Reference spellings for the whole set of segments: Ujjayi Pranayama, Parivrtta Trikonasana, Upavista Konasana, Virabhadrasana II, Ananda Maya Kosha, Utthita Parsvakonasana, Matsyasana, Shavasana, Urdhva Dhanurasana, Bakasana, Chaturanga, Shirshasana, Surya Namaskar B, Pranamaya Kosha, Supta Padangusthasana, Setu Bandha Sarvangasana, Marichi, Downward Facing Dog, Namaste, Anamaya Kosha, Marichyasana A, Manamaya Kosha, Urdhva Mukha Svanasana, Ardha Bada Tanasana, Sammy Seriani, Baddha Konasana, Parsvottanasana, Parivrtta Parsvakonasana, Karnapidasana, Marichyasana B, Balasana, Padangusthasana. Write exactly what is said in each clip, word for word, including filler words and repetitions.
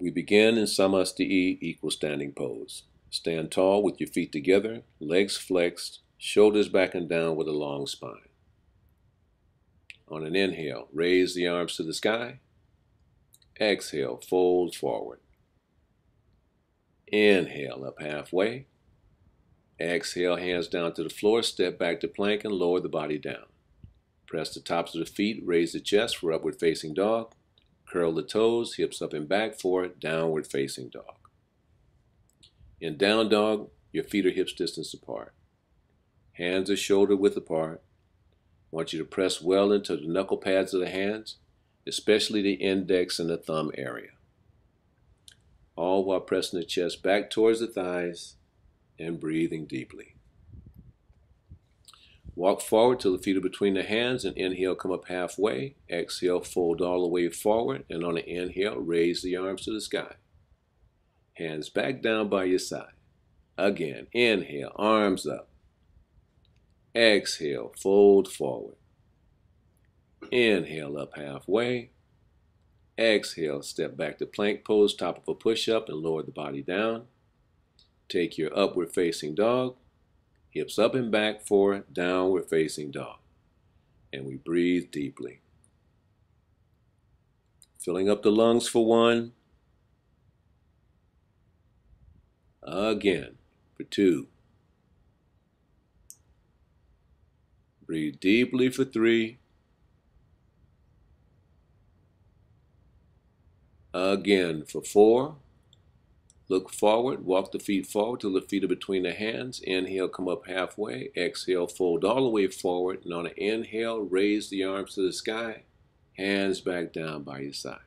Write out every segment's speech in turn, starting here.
We begin in Samastithihi, equal standing pose. Stand tall with your feet together, legs flexed, shoulders back and down with a long spine. On an inhale, raise the arms to the sky. Exhale, fold forward. Inhale, up halfway. Exhale, hands down to the floor, step back to plank and lower the body down. Press the tops of the feet, raise the chest for upward facing dog. Curl the toes, hips up and back for downward facing dog. In down dog, your feet are hips distance apart. Hands are shoulder width apart. I want you to press well into the knuckle pads of the hands, especially the index and the thumb area. All while pressing the chest back towards the thighs and breathing deeply. Walk forward till the feet are between the hands and inhale, come up halfway. Exhale, fold all the way forward, and on an inhale, raise the arms to the sky. Hands back down by your side. Again, inhale, arms up. Exhale, fold forward. Inhale, up halfway. Exhale, step back to plank pose, top of a push-up, and lower the body down. Take your upward facing dog, hips up and back for downward facing dog. And we breathe deeply. Filling up the lungs for one. Again, for two. Breathe deeply for three. Again for four. Look forward, walk the feet forward till the feet are between the hands. Inhale, come up halfway. Exhale, fold all the way forward. And on an inhale, raise the arms to the sky. Hands back down by your side.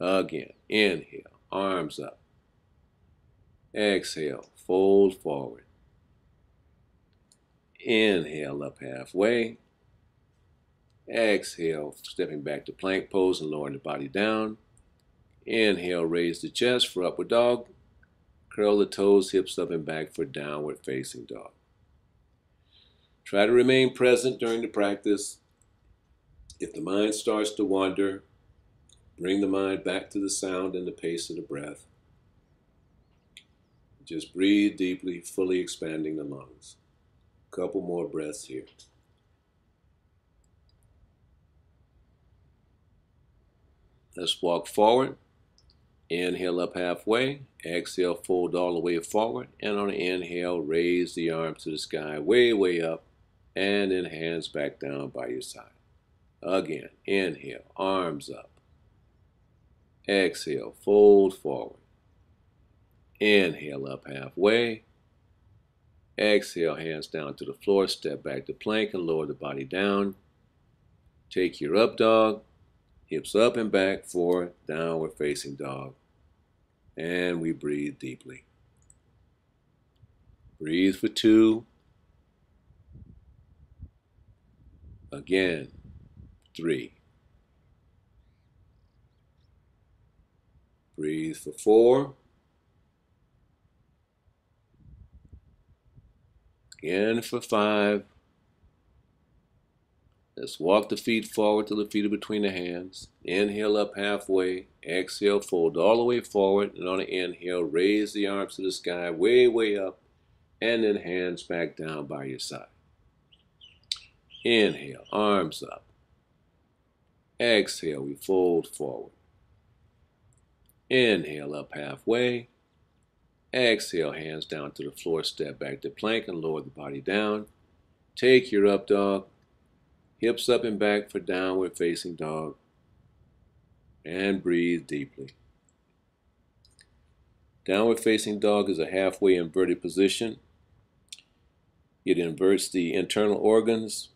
Again, inhale, arms up. Exhale, fold forward. Inhale, up halfway. Exhale, stepping back to plank pose and lowering the body down. Inhale, raise the chest for upward dog. Curl the toes, hips up and back for downward facing dog. Try to remain present during the practice. If the mind starts to wander, bring the mind back to the sound and the pace of the breath. Just breathe deeply, fully expanding the lungs. Couple more breaths here. Let's walk forward. Inhale up halfway. Exhale, fold all the way forward. And on an inhale, raise the arms to the sky, way, way up. And then hands back down by your side. Again, inhale, arms up. Exhale, fold forward. Inhale up halfway. Exhale, hands down to the floor. Step back to plank and lower the body down. Take your up dog. Hips up and back for downward facing dog. And we breathe deeply. Breathe for two. Again, three. Breathe for four. Again for five. Let's walk the feet forward till the feet are between the hands. Inhale up halfway. Exhale, fold all the way forward. And on an inhale, raise the arms to the sky, way, way up. And then hands back down by your side. Inhale, arms up. Exhale, we fold forward. Inhale up halfway. Exhale, hands down to the floor. Step back to plank and lower the body down. Take your up dog. Hips up and back for downward facing dog. And breathe deeply. Downward facing dog is a halfway inverted position. It inverts the internal organs,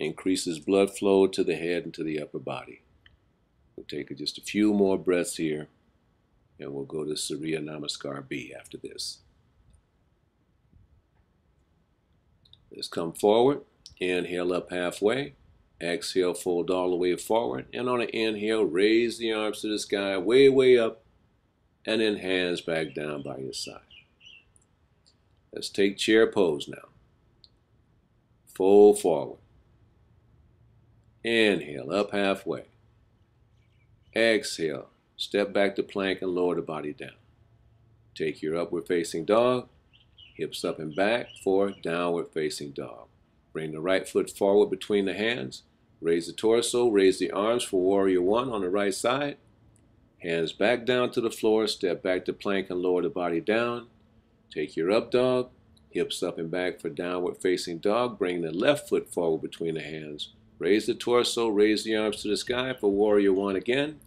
increases blood flow to the head and to the upper body. We'll take just a few more breaths here, and we'll go to Surya Namaskar B after this. Let's come forward. Inhale up halfway. Exhale, fold all the way forward. And on an inhale, raise the arms to the sky, way, way up. And then hands back down by your side. Let's take chair pose now. Fold forward. Inhale, up halfway. Exhale, Step back to plank and lower the body down. Take your upward facing dog, hips up and back for downward facing dog. Bring the right foot forward between the hands. Raise the torso, raise the arms for warrior one on the right side. Hands back down to the floor, step back to plank and lower the body down. Take your up dog, hips up and back for downward facing dog. Bring the left foot forward between the hands. Raise the torso, raise the arms to the sky for warrior one again.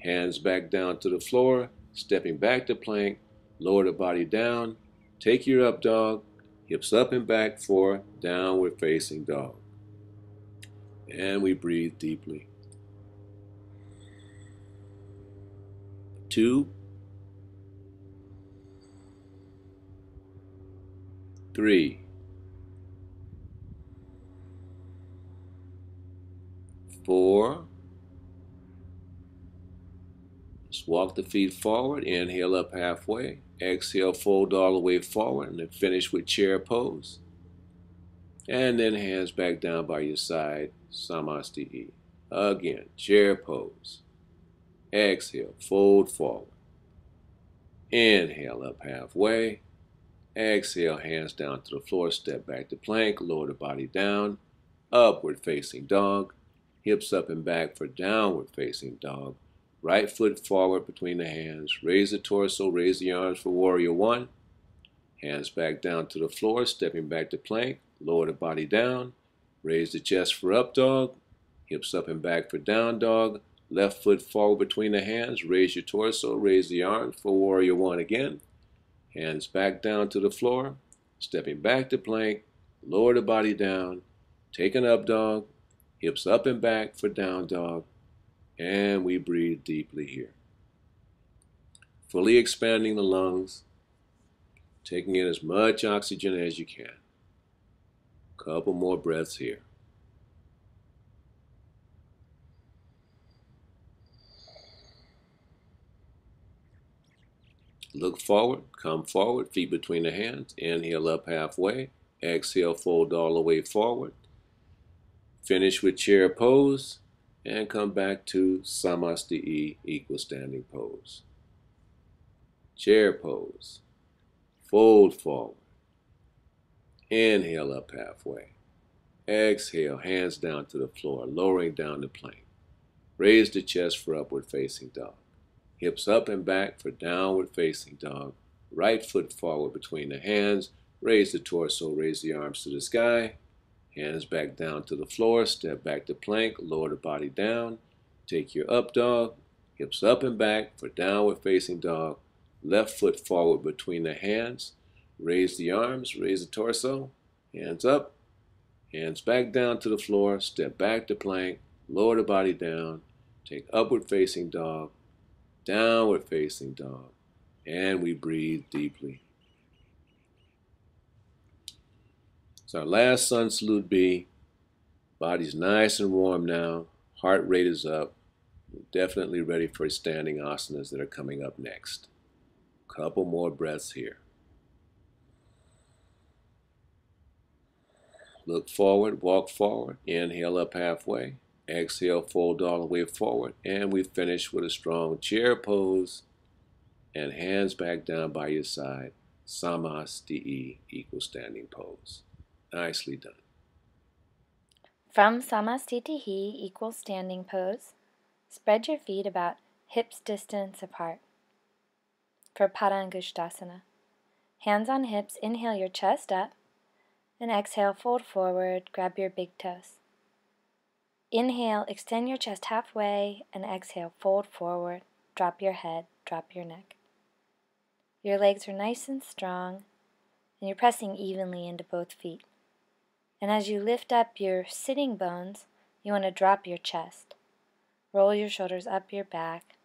Hands back down to the floor, stepping back to plank, lower the body down. Take your up dog, hips up and back for downward facing dog. And we breathe deeply. Two, three, four. Just walk the feet forward, inhale up halfway, exhale fold all the way forward, and then finish with chair pose. And then hands back down by your side, Samastithihi. Again, chair pose. Exhale, fold forward. Inhale up halfway. Exhale, hands down to the floor, step back to plank, lower the body down, upward facing dog, hips up and back for downward facing dog, right foot forward between the hands, raise the torso, raise the arms for warrior one, hands back down to the floor, stepping back to plank, lower the body down, raise the chest for up dog, hips up and back for down dog, left foot forward between the hands, raise your torso, raise the arms for warrior one again. Hands back down to the floor, stepping back to plank, lower the body down, take an up dog, hips up and back for down dog, and we breathe deeply here. Fully expanding the lungs, taking in as much oxygen as you can. Couple more breaths here. Look forward, come forward, feet between the hands, inhale up halfway, exhale fold all the way forward, finish with chair pose, and come back to Samastithihi, equal standing pose. Chair pose, fold forward, inhale up halfway, exhale, hands down to the floor, lowering down the plank, raise the chest for upward facing dog. Hips up and back for downward facing dog. Right foot forward between the hands. Raise the torso, raise the arms to the sky. Hands back down to the floor. Step back to plank. Lower the body down. Take your up dog. Hips up and back for downward facing dog. Left foot forward between the hands. Raise the arms, raise the torso. Hands up. Hands back down to the floor. Step back to plank. Lower the body down. Take upward facing dog. Downward facing dog, and we breathe deeply. It's our last sun salute B. Body's nice and warm now. Heart rate is up. We're definitely ready for standing asanas that are coming up next. Couple more breaths here. Look forward, walk forward, inhale up halfway. Exhale, fold all the way forward, and we finish with a strong chair pose and hands back down by your side, Samastithihi, equal standing pose. Nicely done. From Samastithihi, equal standing pose, spread your feet about hips distance apart. For Padangusthasana, hands on hips, inhale your chest up, and exhale, fold forward, grab your big toes. Inhale, extend your chest halfway, and exhale, fold forward, drop your head, drop your neck. Your legs are nice and strong, and you're pressing evenly into both feet. And as you lift up your sitting bones, you want to drop your chest. Roll your shoulders up your back,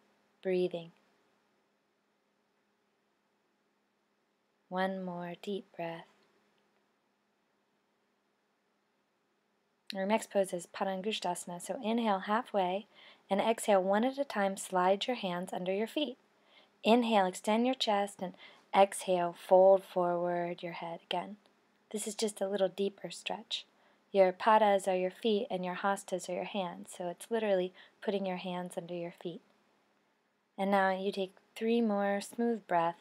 breathing. One more deep breath. Our next pose is Padangusthasana, so inhale halfway and exhale one at a time, slide your hands under your feet. Inhale, extend your chest, and exhale, fold forward your head again. This is just a little deeper stretch. Your padas are your feet and your hastas are your hands, so it's literally putting your hands under your feet. And now you take three more smooth breaths.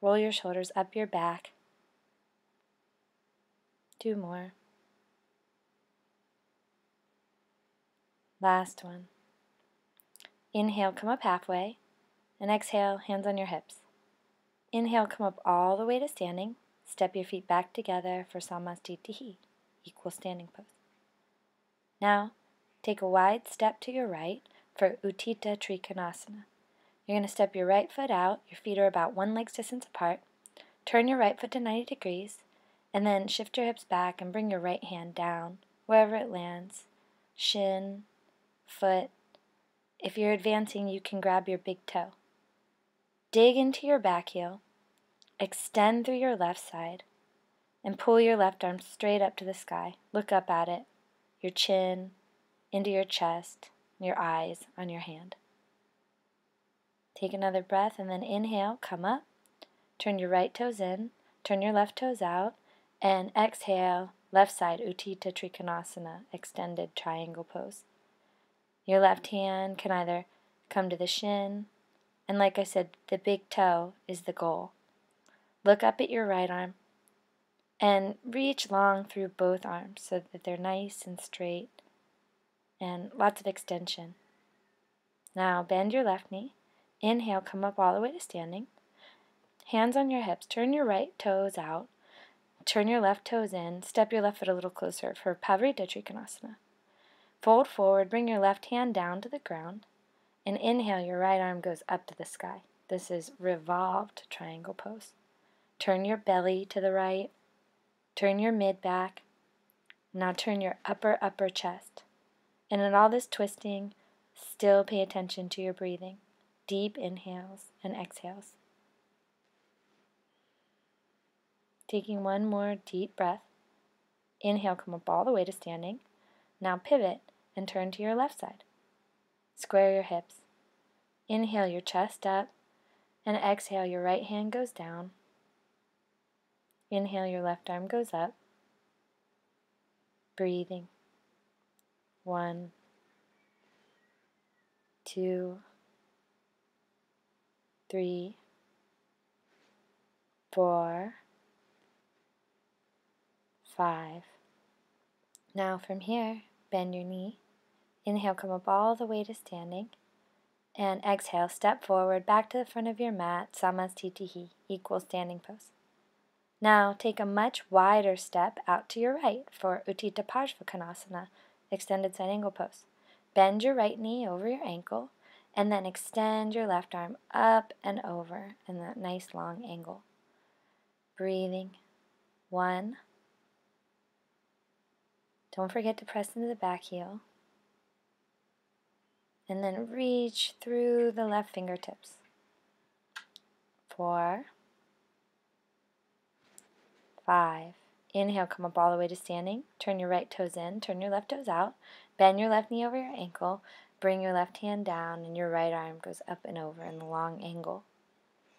Roll your shoulders up your back. Two more. Last one. Inhale, come up halfway. And exhale, hands on your hips. Inhale, come up all the way to standing. Step your feet back together for Samastithihi, equal standing pose. Now, take a wide step to your right for Uttita Trikonasana. You're going to step your right foot out. Your feet are about one leg's distance apart. Turn your right foot to ninety degrees, and then shift your hips back and bring your right hand down wherever it lands. Shin, foot. If you're advancing, you can grab your big toe. Dig into your back heel, extend through your left side, and pull your left arm straight up to the sky. Look up at it, your chin, into your chest, and your eyes on your hand. Take another breath, and then inhale, come up, turn your right toes in, turn your left toes out, and exhale, left side, Uttita Trikonasana, extended triangle pose. Your left hand can either come to the shin, and like I said, the big toe is the goal. Look up at your right arm, and reach long through both arms so that they're nice and straight, and lots of extension. Now bend your left knee, inhale, come up all the way to standing, hands on your hips, turn your right toes out, turn your left toes in, step your left foot a little closer for Parivrtta Trikonasana. Fold forward, bring your left hand down to the ground, and inhale, your right arm goes up to the sky. This is revolved triangle pose. Turn your belly to the right, turn your mid-back, now turn your upper, upper chest. And in all this twisting, still pay attention to your breathing. Deep inhales and exhales. Taking one more deep breath. Inhale, come up all the way to standing. Now pivot and turn to your left side. Square your hips. Inhale your chest up, and exhale your right hand goes down. Inhale your left arm goes up. Breathing. One, two, three, four, five. Now from here, bend your knee. Inhale, come up all the way to standing. And exhale, step forward, back to the front of your mat, Samastithihi, equal standing pose. Now take a much wider step out to your right for Utthita Parsvakonasana, extended side angle pose. Bend your right knee over your ankle, and then extend your left arm up and over in that nice long angle. Breathing. One. Don't forget to press into the back heel. And then reach through the left fingertips. Four. Five. Inhale, come up all the way to standing. Turn your right toes in, turn your left toes out. Bend your left knee over your ankle. Bring your left hand down, and your right arm goes up and over in the long angle.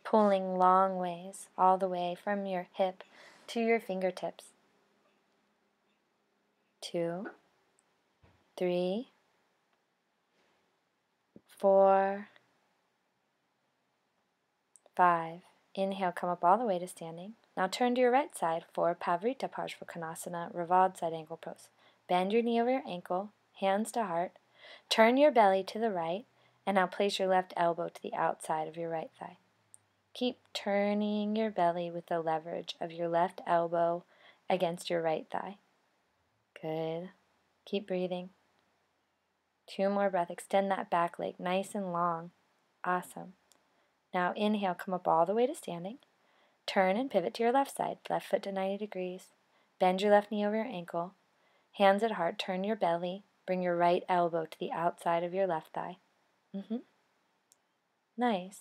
Pulling long ways, all the way from your hip to your fingertips. Two, three, four, five. Inhale, come up all the way to standing. Now turn to your right side for Parivrtta Parsvakonasana, revolved side angle pose. Bend your knee over your ankle, hands to heart. Turn your belly to the right, and now place your left elbow to the outside of your right thigh. Keep turning your belly with the leverage of your left elbow against your right thigh. Good. Keep breathing. Two more breaths. Extend that back leg nice and long. Awesome. Now inhale, come up all the way to standing. Turn and pivot to your left side. Left foot to ninety degrees. Bend your left knee over your ankle. Hands at heart. Turn your belly. Bring your right elbow to the outside of your left thigh. Mm-hmm. Nice.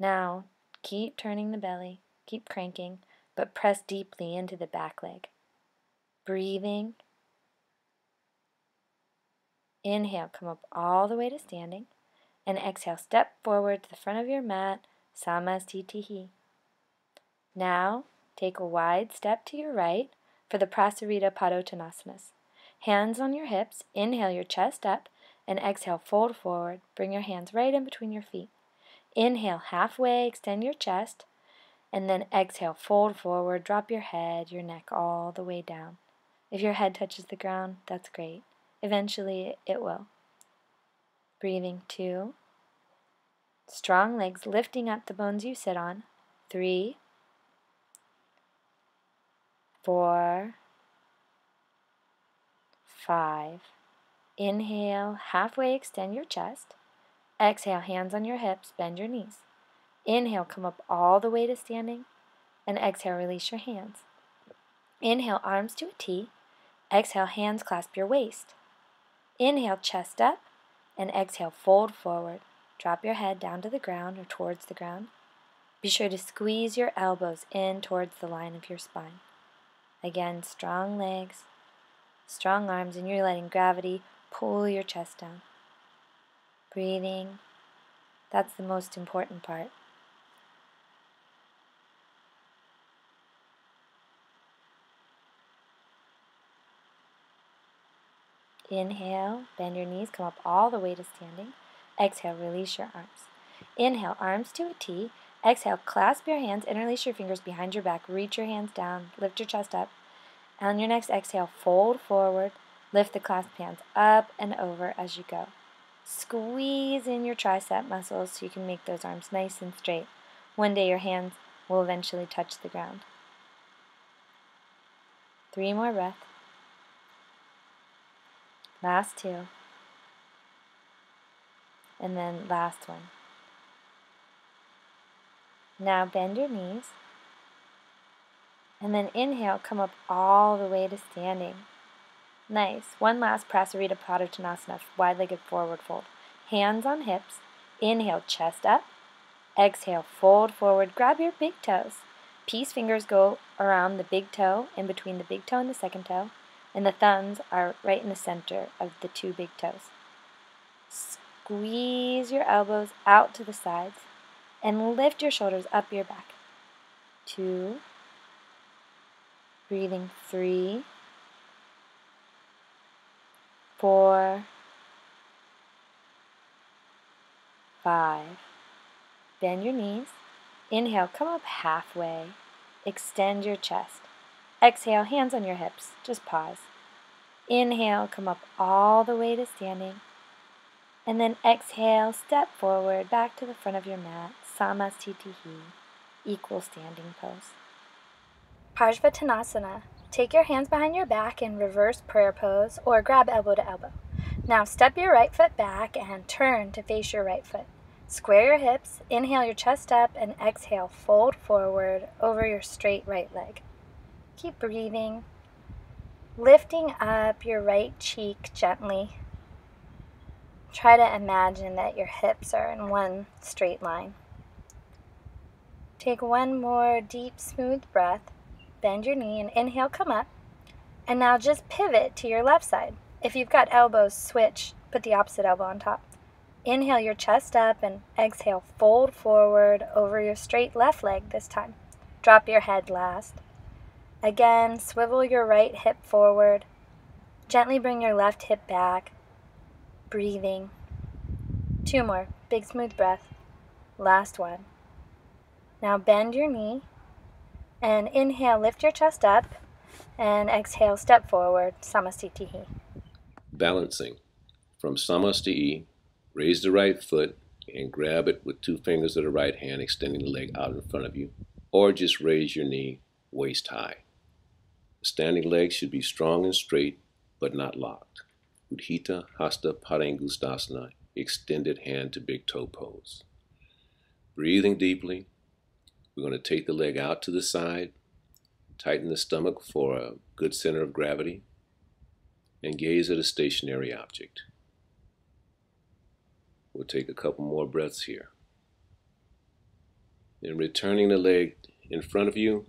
Now keep turning the belly. Keep cranking, but press deeply into the back leg. Breathing. Inhale, come up all the way to standing, and exhale, step forward to the front of your mat, Samastithihi. Now, take a wide step to your right for the Prasarita Padottanasana. Hands on your hips, inhale your chest up, and exhale, fold forward. Bring your hands right in between your feet. Inhale, halfway, extend your chest, and then exhale, fold forward, drop your head, your neck all the way down. If your head touches the ground, that's great. Eventually, it will. Breathing, two. Strong legs lifting up the bones you sit on. Three. Four. Five. Inhale, halfway extend your chest. Exhale, hands on your hips, bend your knees. Inhale, come up all the way to standing, and exhale, release your hands. Inhale, arms to a T. Exhale, hands clasp your waist. Inhale, chest up, and exhale, fold forward. Drop your head down to the ground or towards the ground. Be sure to squeeze your elbows in towards the line of your spine. Again, strong legs, strong arms, and you're letting gravity pull your chest down. Breathing, that's the most important part. Inhale, bend your knees, come up all the way to standing. Exhale, release your arms. Inhale, arms to a T. Exhale, clasp your hands, interlace your fingers behind your back, reach your hands down, lift your chest up. On your next exhale, fold forward, lift the clasped hands up and over as you go. Squeeze in your tricep muscles so you can make those arms nice and straight. One day your hands will eventually touch the ground. Three more breaths. Last two. And then last one. Now bend your knees. And then inhale, come up all the way to standing. Nice. One last Prasarita Padottanasana, wide-legged forward fold. Hands on hips. Inhale, chest up. Exhale, fold forward. Grab your big toes. Peace fingers go around the big toe, in between the big toe and the second toe. And the thumbs are right in the center of the two big toes. Squeeze your elbows out to the sides. And lift your shoulders up your back. Two. Breathing, three, four, five. Bend your knees. Inhale, come up halfway. Extend your chest. Exhale, hands on your hips. Just pause. Inhale, come up all the way to standing. And then exhale, step forward, back to the front of your mat. Samastithihi, equal standing pose. Parsvottanasana. Take your hands behind your back in reverse prayer pose or grab elbow to elbow. Now step your right foot back and turn to face your right foot. Square your hips, inhale your chest up, and exhale, fold forward over your straight right leg. Keep breathing, lifting up your right cheek gently. Try to imagine that your hips are in one straight line. Take one more deep, smooth breath. Bend your knee and inhale, come up. And now just pivot to your left side. If you've got elbows, switch, put the opposite elbow on top. Inhale your chest up and exhale, fold forward over your straight left leg this time. Drop your head last. Again, swivel your right hip forward. Gently bring your left hip back. Breathing. Two more, big smooth breath. Last one. Now bend your knee. And inhale, lift your chest up, and exhale, step forward, Samastitihi. Balancing. From Samastitihi, raise the right foot and grab it with two fingers of the right hand, extending the leg out in front of you, or just raise your knee waist high. The standing leg should be strong and straight, but not locked. Uttita Hasta Padangusthasana, extended hand to big toe pose. Breathing deeply. We're going to take the leg out to the side, tighten the stomach for a good center of gravity, and gaze at a stationary object. We'll take a couple more breaths here. Then returning the leg in front of you,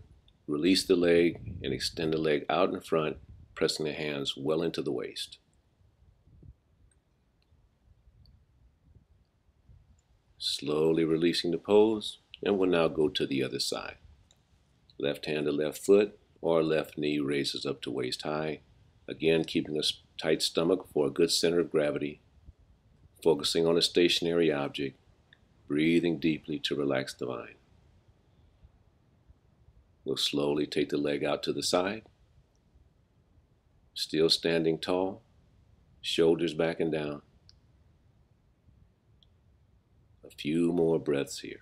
release the leg and extend the leg out in front, pressing the hands well into the waist. Slowly releasing the pose. And we'll now go to the other side. Left hand to left foot, or left knee raises up to waist high. Again, keeping a tight stomach for a good center of gravity. focusing on a stationary object, breathing deeply to relax the mind. We'll slowly take the leg out to the side, still standing tall, shoulders back and down. A few more breaths here.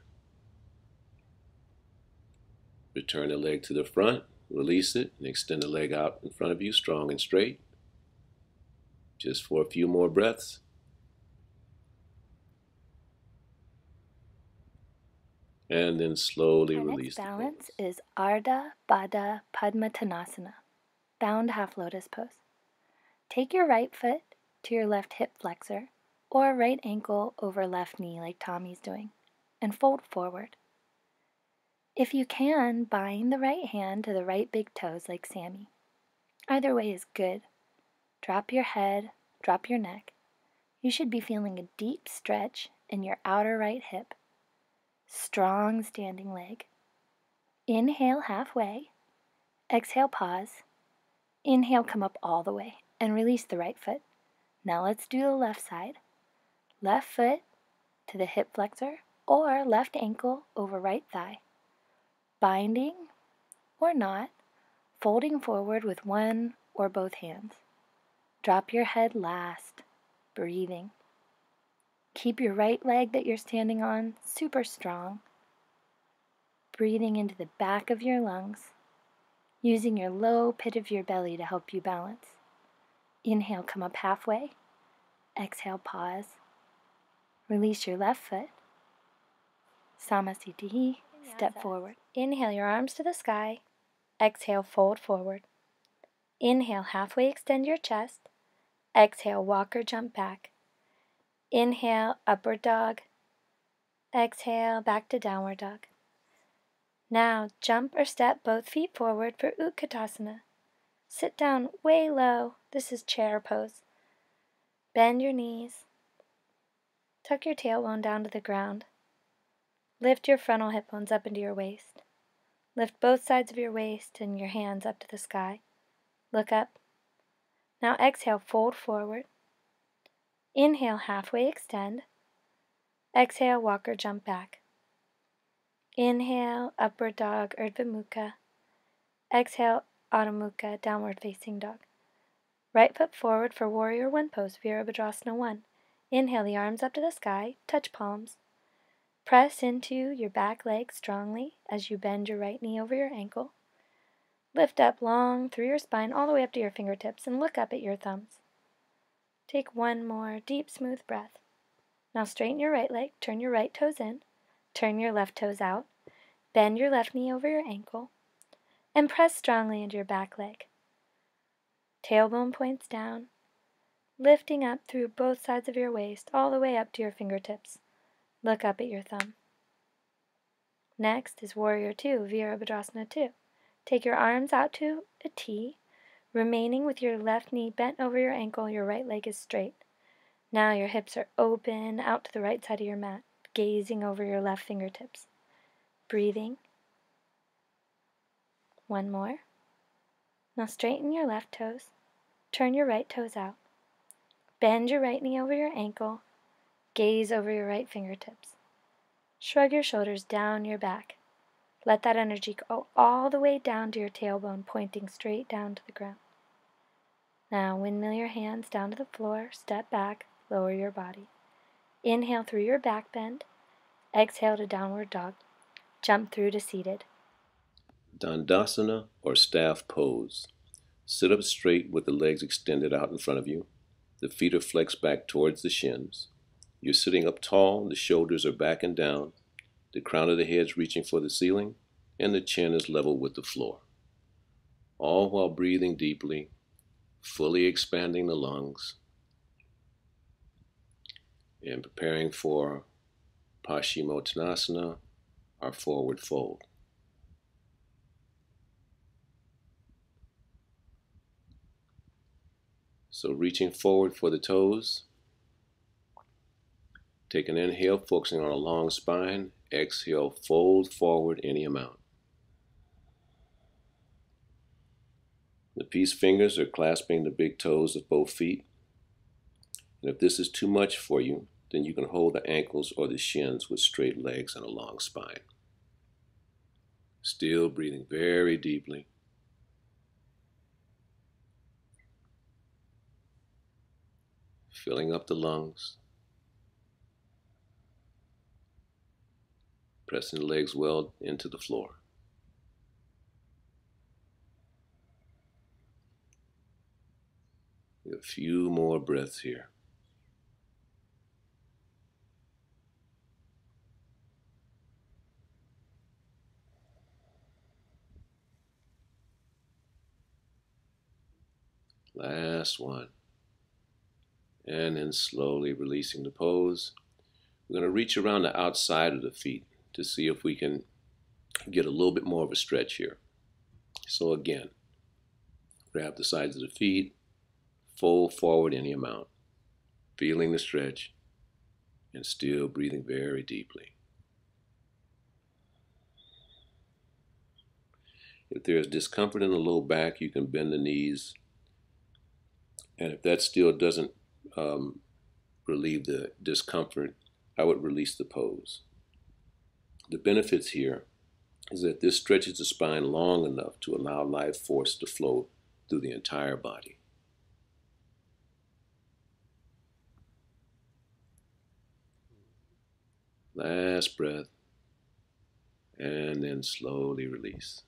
Return the leg to the front, release it, and extend the leg out in front of you, strong and straight. Just for a few more breaths. And then slowly Our release. Next balance the is Ardha Bada Tanasana, bound half lotus pose. Take your right foot to your left hip flexor or right ankle over left knee like Tommy's doing and fold forward. If you can, bind the right hand to the right big toes like Sammy. Either way is good. Drop your head, drop your neck. You should be feeling a deep stretch in your outer right hip. Strong standing leg. Inhale halfway. Exhale, pause. Inhale, come up all the way and release the right foot. Now let's do the left side. Left foot to the hip flexor or left ankle over right thigh. Binding or not, folding forward with one or both hands. Drop your head last, breathing. Keep your right leg that you're standing on super strong, breathing into the back of your lungs, using your low pit of your belly to help you balance. Inhale, come up halfway. Exhale, pause. Release your left foot. Samastithihi, step forward. Inhale your arms to the sky. Exhale, fold forward. Inhale, halfway extend your chest. Exhale, walk or jump back. Inhale, upward dog. Exhale, back to downward dog. Now, jump or step both feet forward for Utkatasana. Sit down way low. This is chair pose. Bend your knees. Tuck your tailbone down to the ground. Lift your frontal hip bones up into your waist. Lift both sides of your waist and your hands up to the sky. Look up. Now exhale, fold forward. Inhale, halfway extend. Exhale, walk or jump back. Inhale, upward dog, Urdhva Mukha. Exhale, Adho Mukha, downward facing dog. Right foot forward for warrior one pose, Virabhadrasana one. Inhale the arms up to the sky, touch palms. Press into your back leg strongly as you bend your right knee over your ankle. Lift up long through your spine all the way up to your fingertips and look up at your thumbs. Take one more deep, smooth breath. Now straighten your right leg, turn your right toes in, turn your left toes out, bend your left knee over your ankle, and press strongly into your back leg. Tailbone points down, lifting up through both sides of your waist all the way up to your fingertips. Look up at your thumb. Next is Warrior two, Virabhadrasana two. Take your arms out to a T, remaining with your left knee bent over your ankle, your right leg is straight. Now your hips are open, out to the right side of your mat, gazing over your left fingertips. Breathing. One more. Now straighten your left toes, turn your right toes out, bend your right knee over your ankle, gaze over your right fingertips. Shrug your shoulders down your back. Let that energy go all the way down to your tailbone, pointing straight down to the ground. Now windmill your hands down to the floor, step back, lower your body. Inhale through your back bend, exhale to downward dog, jump through to seated. Dandasana or staff pose. Sit up straight with the legs extended out in front of you. The feet are flexed back towards the shins. You're sitting up tall, the shoulders are back and down. The crown of the head is reaching for the ceiling, and the chin is level with the floor. All while breathing deeply, fully expanding the lungs, and preparing for Paschimottanasana, our forward fold. So reaching forward for the toes. Take an inhale, focusing on a long spine. Exhale, fold forward any amount. The peace fingers are clasping the big toes of both feet. And if this is too much for you, then you can hold the ankles or the shins with straight legs and a long spine. Still breathing very deeply. Filling up the lungs. Pressing the legs well into the floor. A few more breaths here. Last one. And then slowly releasing the pose. We're going to reach around the outside of the feet to see if we can get a little bit more of a stretch here. So again, grab the sides of the feet, fold forward any amount, feeling the stretch, and still breathing very deeply. If there is discomfort in the low back, you can bend the knees. And if that still doesn't um, relieve the discomfort, I would release the pose. The benefits here is that this stretches the spine long enough to allow life force to flow through the entire body. Last breath, and then slowly release.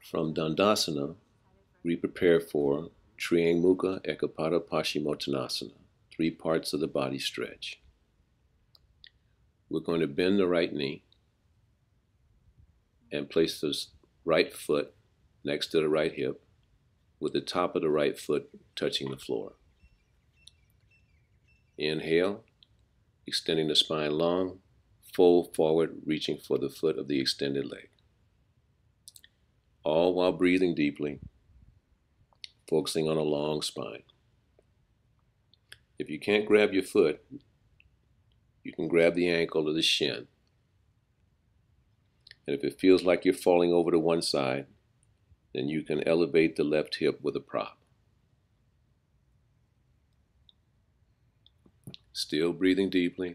From Dandasana, we prepare for Triang Mukha Ekapada Paschimottanasana, three parts of the body stretch. We're going to bend the right knee and place the right foot next to the right hip with the top of the right foot touching the floor. Inhale, extending the spine long, fold forward, reaching for the foot of the extended leg. All while breathing deeply, focusing on a long spine. If you can't grab your foot, you can grab the ankle or the shin. And if it feels like you're falling over to one side, then you can elevate the left hip with a prop. Still breathing deeply.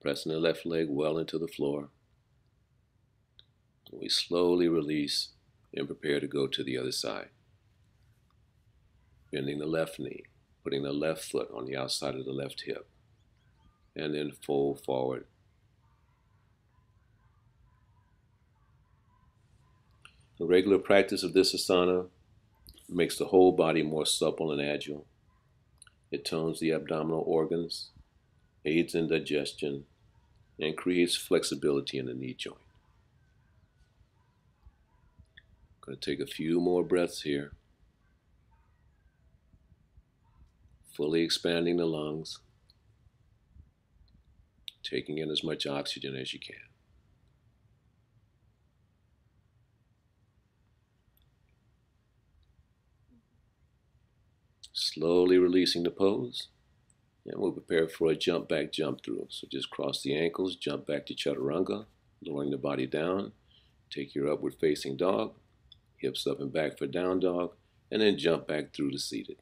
Pressing the left leg well into the floor. We slowly release and prepare to go to the other side. Bending the left knee, putting the left foot on the outside of the left hip, and then fold forward. The regular practice of this asana makes the whole body more supple and agile. It tones the abdominal organs, aids in digestion, and creates flexibility in the knee joint. Going to take a few more breaths here. Fully expanding the lungs. Taking in as much oxygen as you can. Slowly releasing the pose. And we'll prepare for a jump back, jump through. So just cross the ankles, jump back to Chaturanga, lowering the body down. Take your upward facing dog. Hips up and back for down dog, and then jump back through to seated.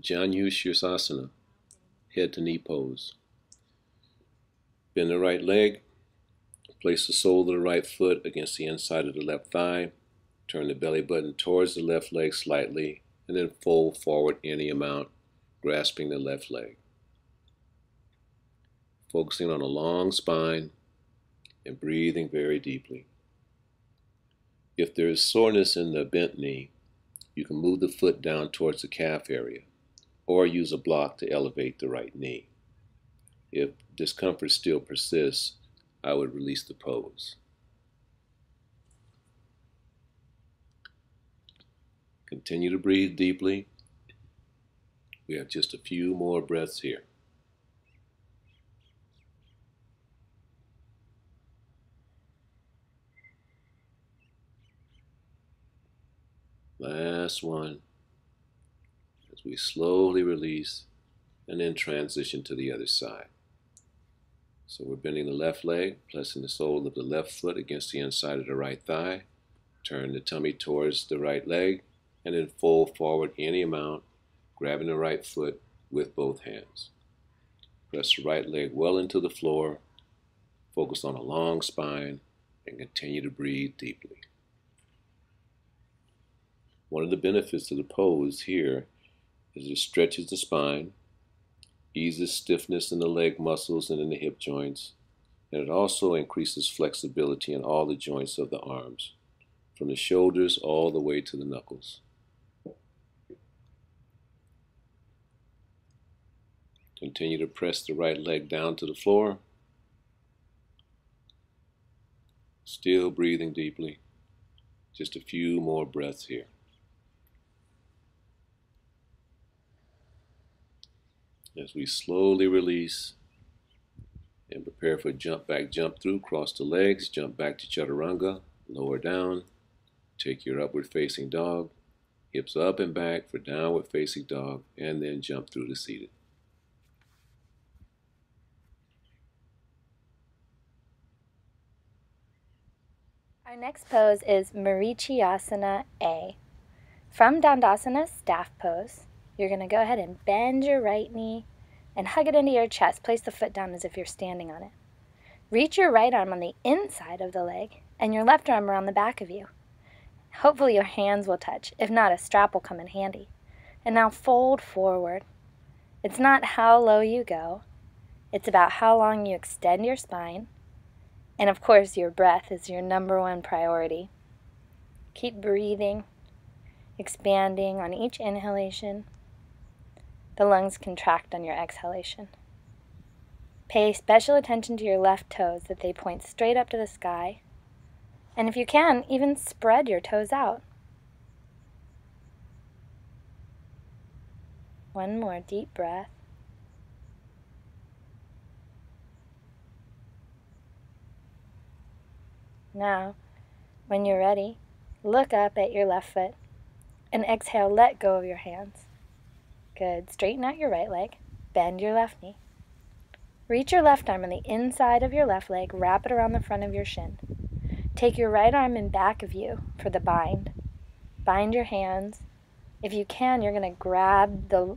Janu Sirsasana, head to knee pose. Bend the right leg, place the sole of the right foot against the inside of the left thigh, turn the belly button towards the left leg slightly, and then fold forward any amount, grasping the left leg. Focusing on a long spine, and breathing very deeply. If there is soreness in the bent knee, you can move the foot down towards the calf area or use a block to elevate the right knee. If discomfort still persists, I would release the pose. Continue to breathe deeply. We have just a few more breaths here. Last one, as we slowly release and then transition to the other side. So we're bending the left leg, pressing the sole of the left foot against the inside of the right thigh. Turn the tummy towards the right leg, and then fold forward any amount, grabbing the right foot with both hands. Press the right leg well into the floor, focus on a long spine, and continue to breathe deeply. One of the benefits of the pose here is it stretches the spine, eases stiffness in the leg muscles and in the hip joints, and it also increases flexibility in all the joints of the arms, from the shoulders all the way to the knuckles. Continue to press the right leg down to the floor, still breathing deeply. Just a few more breaths here. As we slowly release and prepare for jump back, jump through, cross the legs, jump back to Chaturanga, lower down. Take your upward facing dog, hips up and back for downward facing dog, and then jump through to seated. Our next pose is Marichyasana A. From Dandasana, staff pose, you're going to go ahead and bend your right knee and hug it into your chest. Place the foot down as if you're standing on it. Reach your right arm on the inside of the leg and your left arm around the back of you. Hopefully your hands will touch. If not, a strap will come in handy. And now fold forward. It's not how low you go. It's about how long you extend your spine. And of course, your breath is your number one priority. Keep breathing, expanding on each inhalation. The lungs contract on your exhalation. Pay special attention to your left toes, that they point straight up to the sky. And if you can, even spread your toes out. One more deep breath. Now, when you're ready, look up at your left foot and exhale, let go of your hands. Good. Straighten out your right leg, bend your left knee. Reach your left arm on the inside of your left leg, wrap it around the front of your shin. Take your right arm in back of you for the bind. Bind your hands. If you can, you're going to grab the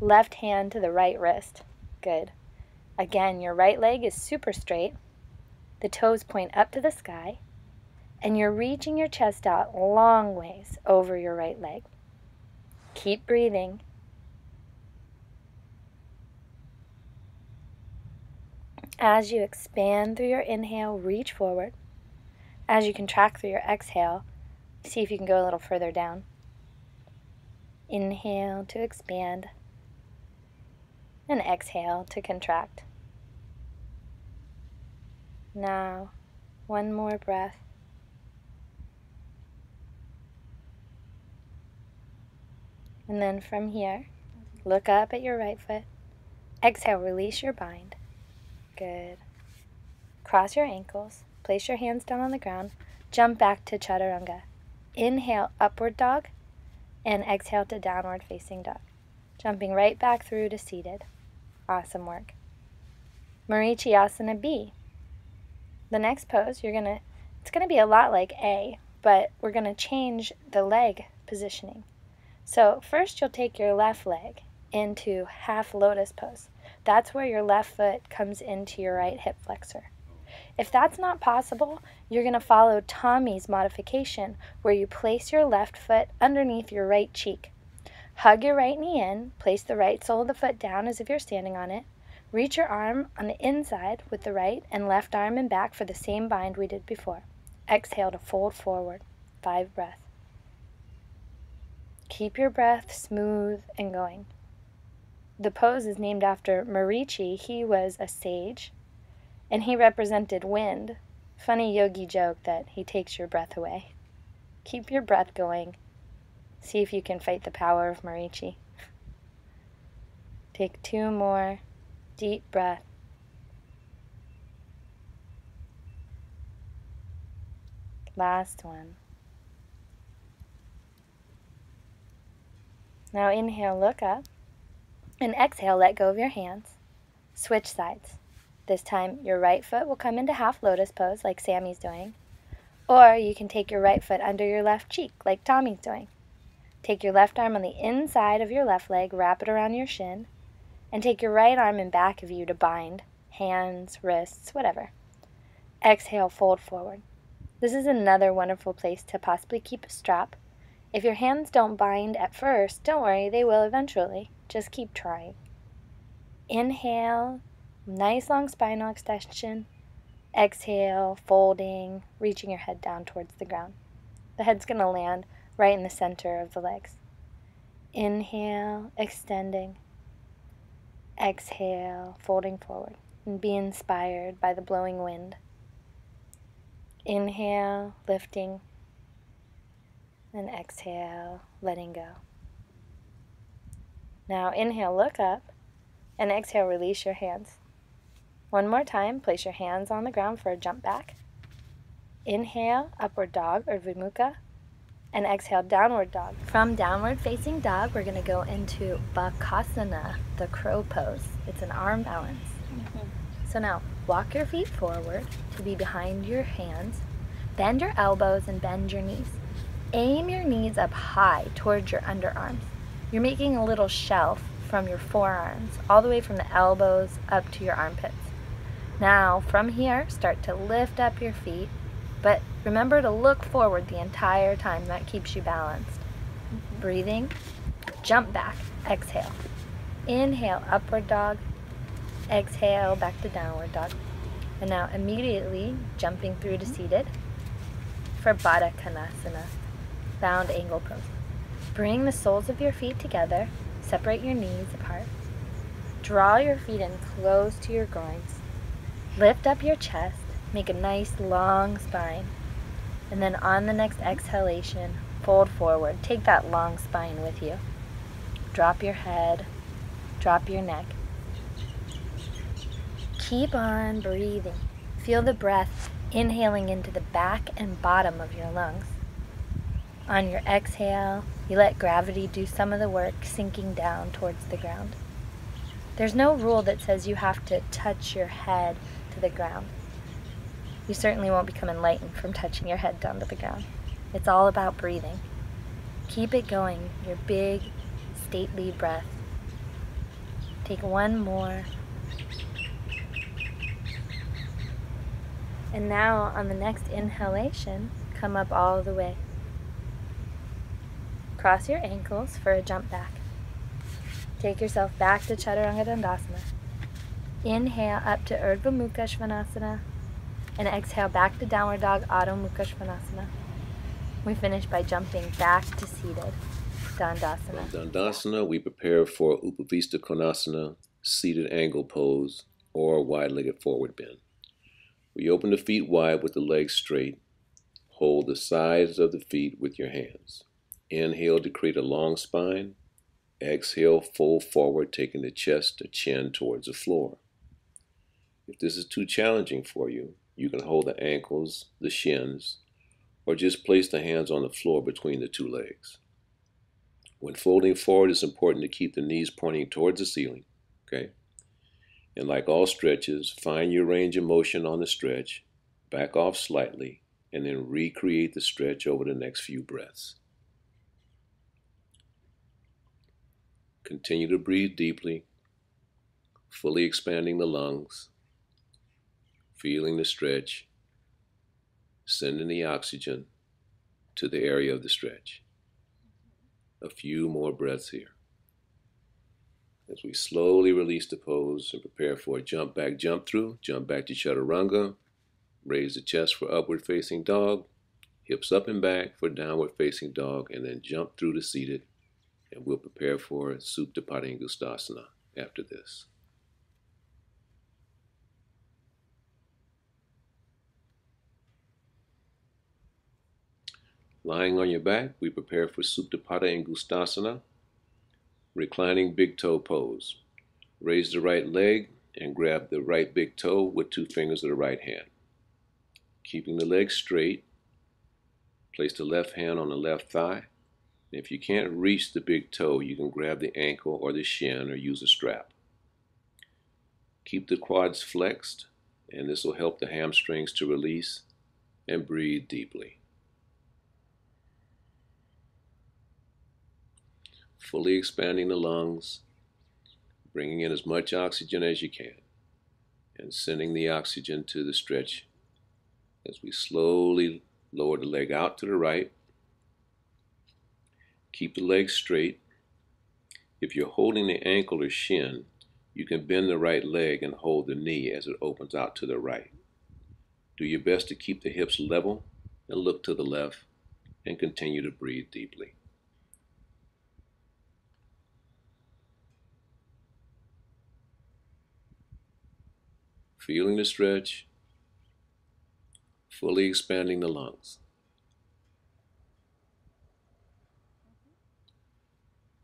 left hand to the right wrist. Good. Again, your right leg is super straight. The toes point up to the sky. And you're reaching your chest out long ways over your right leg. Keep breathing. As you expand through your inhale, reach forward. As you contract through your exhale, see if you can go a little further down. Inhale to expand, and exhale to contract. Now, one more breath. And then from here, look up at your right foot. Exhale, release your bind. Good. Cross your ankles. Place your hands down on the ground, jump back to Chaturanga. Inhale, upward dog, and exhale to downward facing dog. Jumping right back through to seated. Awesome work. Marichyasana B. The next pose, you're gonna, it's gonna be a lot like A, but we're gonna change the leg positioning. So first you'll take your left leg into half lotus pose. That's where your left foot comes into your right hip flexor. If that's not possible, you're going to follow Tommy's modification, where you place your left foot underneath your right cheek. Hug your right knee in, place the right sole of the foot down as if you're standing on it. Reach your arm on the inside with the right and left arm and back for the same bind we did before. Exhale to fold forward. Five breaths. Keep your breath smooth and going. The pose is named after Marichi. He was a sage, and he represented wind. Funny yogi joke that he takes your breath away. Keep your breath going. See if you can fight the power of Marichi. Take two more deep breaths. Last one. Now inhale, look up, and exhale, let go of your hands. Switch sides. This time your right foot will come into half lotus pose like Sammy's doing, or you can take your right foot under your left cheek like Tommy's doing. Take your left arm on the inside of your left leg, wrap it around your shin, and take your right arm in back of you to bind, hands, wrists, whatever. Exhale, fold forward. This is another wonderful place to possibly keep a strap. If your hands don't bind at first, don't worry, they will eventually. Just keep trying. Inhale, nice long spinal extension. Exhale, folding, reaching your head down towards the ground. The head's going to land right in the center of the legs. Inhale, extending. Exhale, folding forward, and be inspired by the blowing wind. Inhale, lifting, and exhale, letting go. Now inhale, look up, and exhale, release your hands. One more time, place your hands on the ground for a jump back. Inhale, upward dog, Urdhva Mukha, and exhale, downward dog. From downward facing dog, we're going to go into Bakasana, the crow pose. It's an arm balance. Mm-hmm. So now, walk your feet forward to be behind your hands. Bend your elbows and bend your knees. Aim your knees up high towards your underarms. You're making a little shelf from your forearms, all the way from the elbows up to your armpits. Now, from here, start to lift up your feet, but remember to look forward the entire time. That keeps you balanced. Mm-hmm. Breathing, jump back, exhale. Inhale, upward dog. Exhale, back to downward dog. And now immediately jumping through to seated for Baddha Konasana, bound angle pose. Bring the soles of your feet together, separate your knees apart. Draw your feet in close to your groins. Lift up your chest, make a nice long spine. And then on the next exhalation, fold forward. Take that long spine with you. Drop your head, drop your neck. Keep on breathing. Feel the breath inhaling into the back and bottom of your lungs. On your exhale, you let gravity do some of the work, sinking down towards the ground. There's no rule that says you have to touch your head to the ground. You certainly won't become enlightened from touching your head down to the ground. It's all about breathing. Keep it going, your big, stately breath. Take one more. And now, on the next inhalation, come up all the way. Cross your ankles for a jump back. Take yourself back to Chaturanga Dandasana. Inhale up to Urdhva Mukha Svanasana, and exhale back to downward dog, Adho Mukha Svanasana. We finish by jumping back to seated, Dandasana. From Dandasana, we prepare for Upavista Konasana, seated angle pose, or wide-legged forward bend. We open the feet wide with the legs straight. Hold the sides of the feet with your hands. Inhale to create a long spine. Exhale, fold forward, taking the chest to chin towards the floor. If this is too challenging for you, you can hold the ankles, the shins, or just place the hands on the floor between the two legs. When folding forward, it's important to keep the knees pointing towards the ceiling, okay? And like all stretches, find your range of motion on the stretch, back off slightly, and then recreate the stretch over the next few breaths. Continue to breathe deeply, fully expanding the lungs, feeling the stretch, sending the oxygen to the area of the stretch. A few more breaths here. As we slowly release the pose and prepare for a jump back, jump through, jump back to Chaturanga, raise the chest for upward facing dog, hips up and back for downward facing dog, and then jump through to seated, and we'll prepare for Supta Padangusthasana after this. Lying on your back, we prepare for Supta Padangusthasana. Reclining big toe pose. Raise the right leg and grab the right big toe with two fingers of the right hand. Keeping the legs straight, place the left hand on the left thigh. If you can't reach the big toe, you can grab the ankle or the shin or use a strap. Keep the quads flexed, and this will help the hamstrings to release, and breathe deeply. Fully expanding the lungs, bringing in as much oxygen as you can, and sending the oxygen to the stretch as we slowly lower the leg out to the right. Keep the legs straight. If you're holding the ankle or shin, you can bend the right leg and hold the knee as it opens out to the right. Do your best to keep the hips level and look to the left, and continue to breathe deeply. Feeling the stretch, fully expanding the lungs.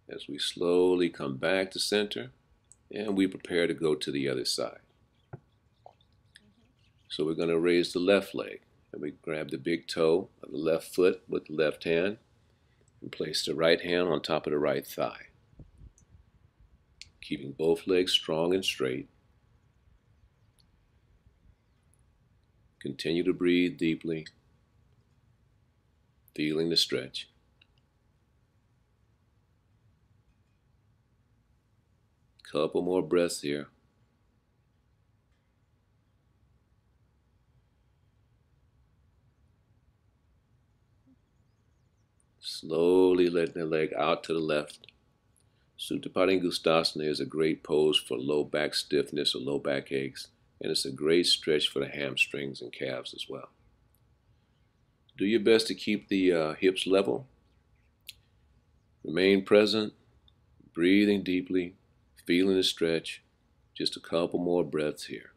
As we slowly come back to center, and we prepare to go to the other side. So we're going to raise the left leg, and we grab the big toe of the left foot with the left hand, and place the right hand on top of the right thigh, keeping both legs strong and straight. Continue to breathe deeply, feeling the stretch. Couple more breaths here. Slowly letting the leg out to the left. Supta Padangusthasana is a great pose for low back stiffness or low back aches, and it's a great stretch for the hamstrings and calves as well. Do your best to keep the uh, hips level. Remain present, breathing deeply, feeling the stretch. Just a couple more breaths here.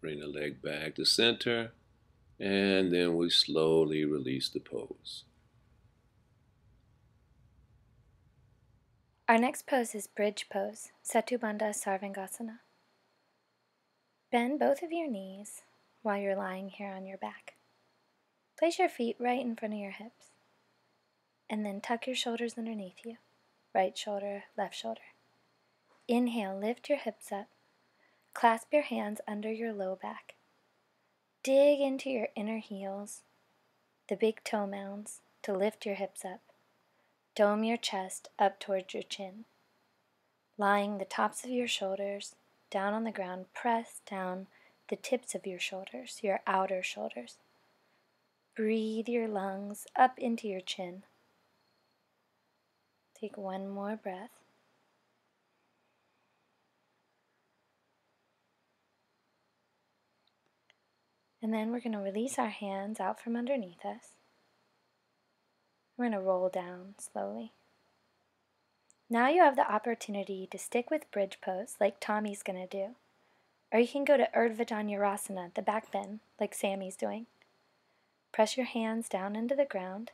Bring the leg back to center, and then we slowly release the pose. Our next pose is bridge pose, Setu Bandha Sarvangasana. Bend both of your knees while you're lying here on your back. Place your feet right in front of your hips, and then tuck your shoulders underneath you, right shoulder, left shoulder. Inhale, lift your hips up. Clasp your hands under your low back. Dig into your inner heels, the big toe mounds, to lift your hips up. Dome your chest up towards your chin. Lying the tops of your shoulders down on the ground, press down the tips of your shoulders, your outer shoulders. Breathe your lungs up into your chin. Take one more breath. And then we're going to release our hands out from underneath us. We're going to roll down slowly. Now you have the opportunity to stick with bridge pose like Tommy's going to do. Or you can go to Urdhva Dhanurasana, the back bend, like Sammy's doing. Press your hands down into the ground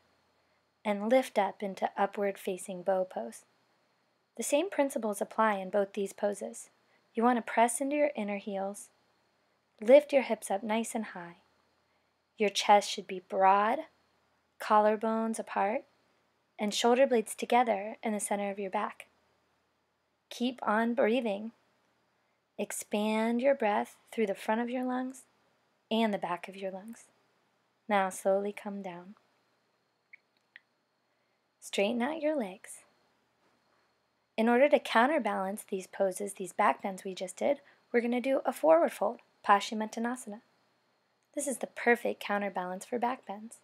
and lift up into upward facing bow pose. The same principles apply in both these poses. You want to press into your inner heels. Lift your hips up nice and high. Your chest should be broad, collarbones apart, and shoulder blades together in the center of your back. Keep on breathing. Expand your breath through the front of your lungs and the back of your lungs. Now slowly come down. Straighten out your legs. In order to counterbalance these poses, these back bends we just did, we're going to do a forward fold. Paschimottanasana. This is the perfect counterbalance for back bends.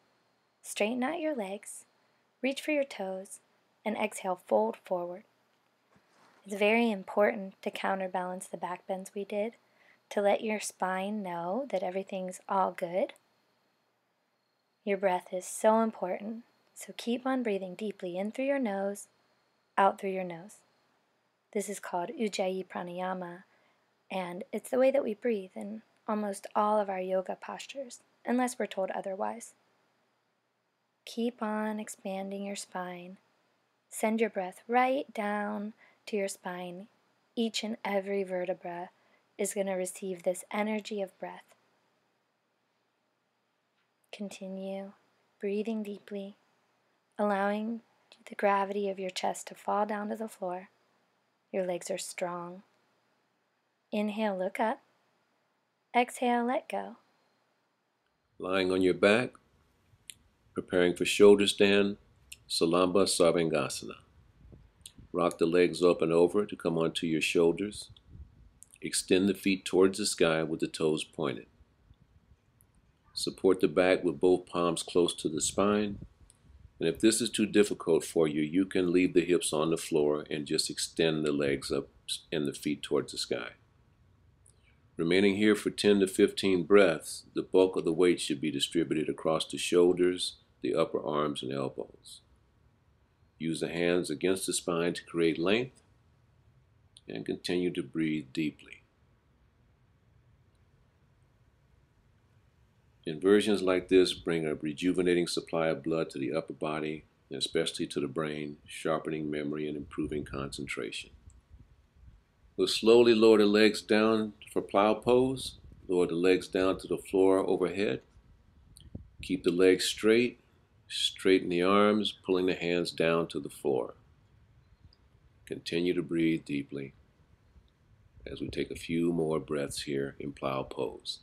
Straighten out your legs, reach for your toes, and exhale, fold forward. It's very important to counterbalance the back bends we did, to let your spine know that everything's all good. Your breath is so important, so keep on breathing deeply in through your nose, out through your nose. This is called Ujjayi Pranayama, and it's the way that we breathe in almost all of our yoga postures, unless we're told otherwise. Keep on expanding your spine. Send your breath right down to your spine, each and every vertebra, is going to receive this energy of breath. Continue breathing deeply, allowing the gravity of your chest to fall down to the floor. Your legs are strong. Inhale, look up. Exhale, let go. Lying on your back, preparing for shoulder stand, Salamba Sarvangasana. Rock the legs up and over to come onto your shoulders. Extend the feet towards the sky with the toes pointed. Support the back with both palms close to the spine. And if this is too difficult for you, you can leave the hips on the floor and just extend the legs up and the feet towards the sky. Remaining here for ten to fifteen breaths, the bulk of the weight should be distributed across the shoulders, the upper arms, and elbows. Use the hands against the spine to create length, and continue to breathe deeply. Inversions like this bring a rejuvenating supply of blood to the upper body, and especially to the brain, sharpening memory and improving concentration. We'll slowly lower the legs down for plow pose, lower the legs down to the floor overhead. Keep the legs straight, straighten the arms, pulling the hands down to the floor. Continue to breathe deeply as we take a few more breaths here in plow pose.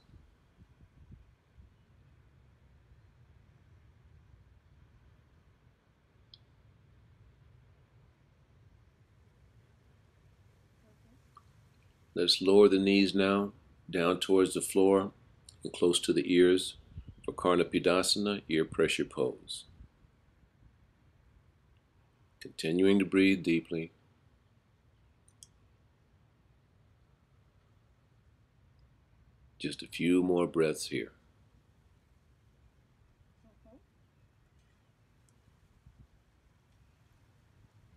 Let's lower the knees now, down towards the floor and close to the ears for Karnapidasana, ear pressure pose. Continuing to breathe deeply. Just a few more breaths here.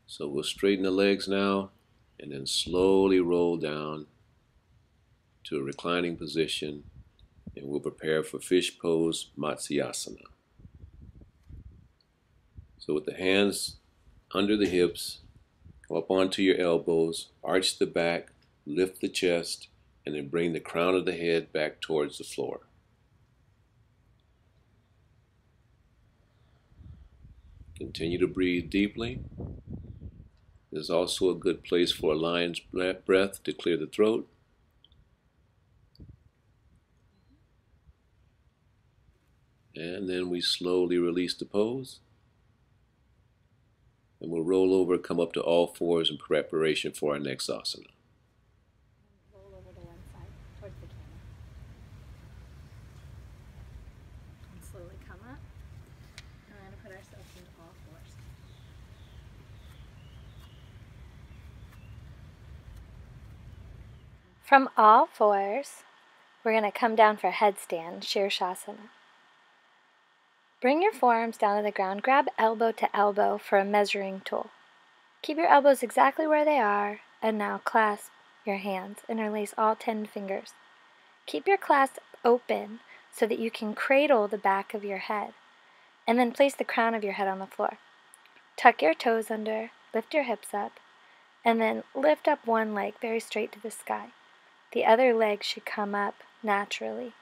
So we'll straighten the legs now, and then slowly roll down to a reclining position, and we'll prepare for fish pose, Matsyasana. So with the hands under the hips, go up onto your elbows, arch the back, lift the chest, and then bring the crown of the head back towards the floor. Continue to breathe deeply. There's also a good place for a lion's breath to clear the throat. And then we slowly release the pose. And we'll roll over, come up to all fours in preparation for our next asana. Roll over to one side, towards the camera. And slowly come up. And we're going to put ourselves into all fours. From all fours, we're going to come down for headstand, Shirshasana. Bring your forearms down to the ground. Grab elbow to elbow for a measuring tool. Keep your elbows exactly where they are, and now clasp your hands. Interlace all ten fingers. Keep your clasp open so that you can cradle the back of your head, and then place the crown of your head on the floor. Tuck your toes under, lift your hips up, and then lift up one leg very straight to the sky. The other leg should come up naturally.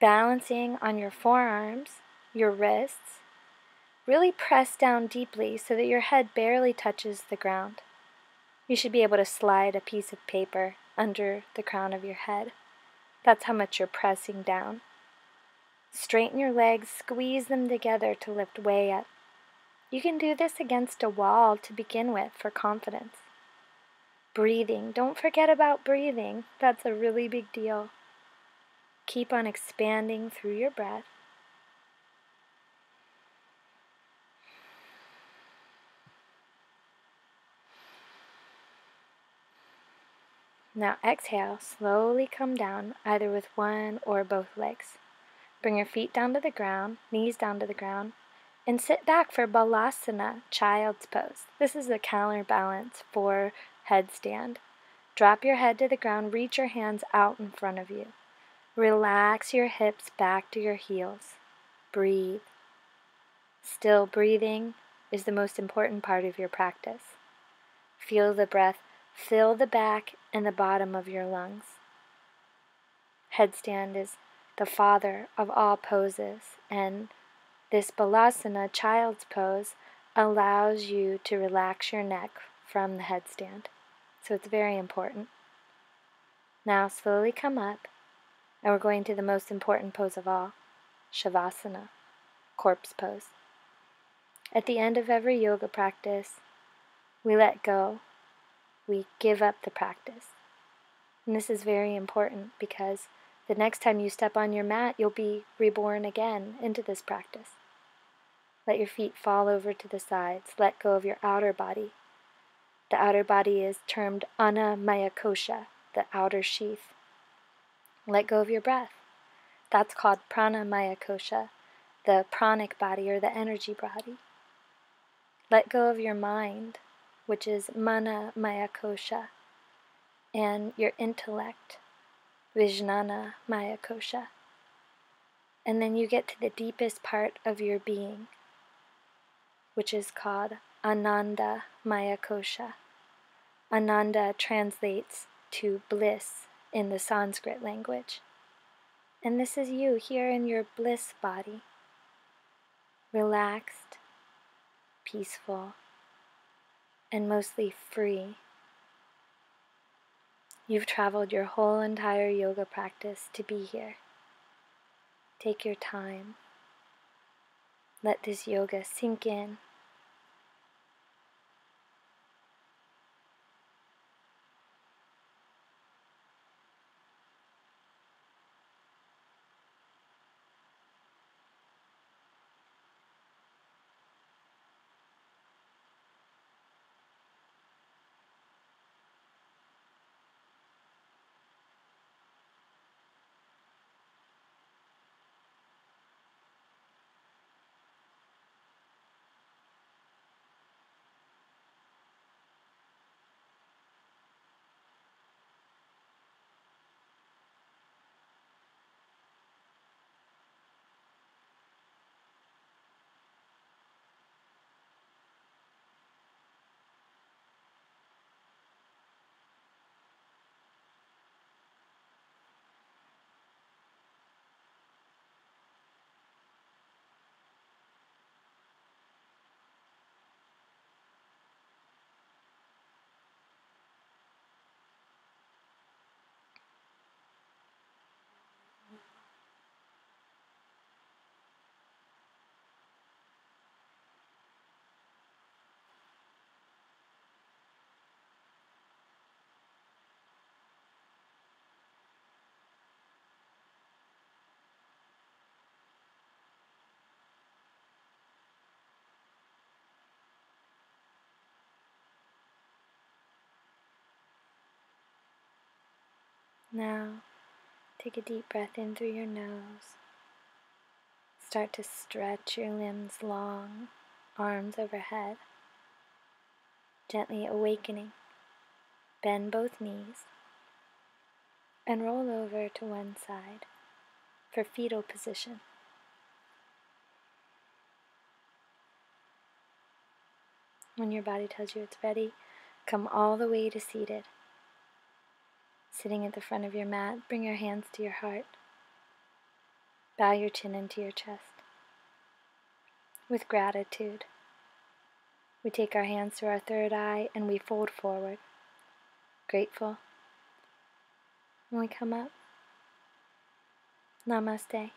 Balancing on your forearms, your wrists, really press down deeply so that your head barely touches the ground. You should be able to slide a piece of paper under the crown of your head. That's how much you're pressing down. Straighten your legs, squeeze them together to lift way up. You can do this against a wall to begin with for confidence. Breathing. Don't forget about breathing. That's a really big deal. Keep on expanding through your breath. Now exhale, slowly come down, either with one or both legs. Bring your feet down to the ground, knees down to the ground, and sit back for Balasana, child's pose. This is the counterbalance for headstand. Drop your head to the ground, reach your hands out in front of you. Relax your hips back to your heels. Breathe. Still breathing is the most important part of your practice. Feel the breath Fill the back and the bottom of your lungs. Headstand is the father of all poses, and this Balasana child's pose allows you to relax your neck from the headstand. So it's very important. Now slowly come up, and we're going to the most important pose of all, Shavasana, corpse pose. At the end of every yoga practice, we let go, we give up the practice. And this is very important because the next time you step on your mat, you'll be reborn again into this practice. Let your feet fall over to the sides. Let go of your outer body. The outer body is termed Anamaya Kosha, the outer sheath. Let go of your breath. That's called Pranamaya Kosha, the pranic body or the energy body. Let go of your mind, which is Manamaya Kosha, and your intellect, Vijnana Maya Kosha. And then you get to the deepest part of your being, which is called Ananda Maya Kosha. Ananda translates to bliss in the Sanskrit language. And this is you here in your bliss body, relaxed, peaceful, and mostly free. You've traveled your whole entire yoga practice to be here. Take your time. Let this yoga sink in. Now, take a deep breath in through your nose. Start to stretch your limbs long, arms overhead, gently awakening. Bend both knees and roll over to one side for fetal position. When your body tells you it's ready, come all the way to seated. Sitting at the front of your mat, bring your hands to your heart. Bow your chin into your chest. With gratitude, we take our hands to our third eye and we fold forward, grateful. When we come up, Namaste.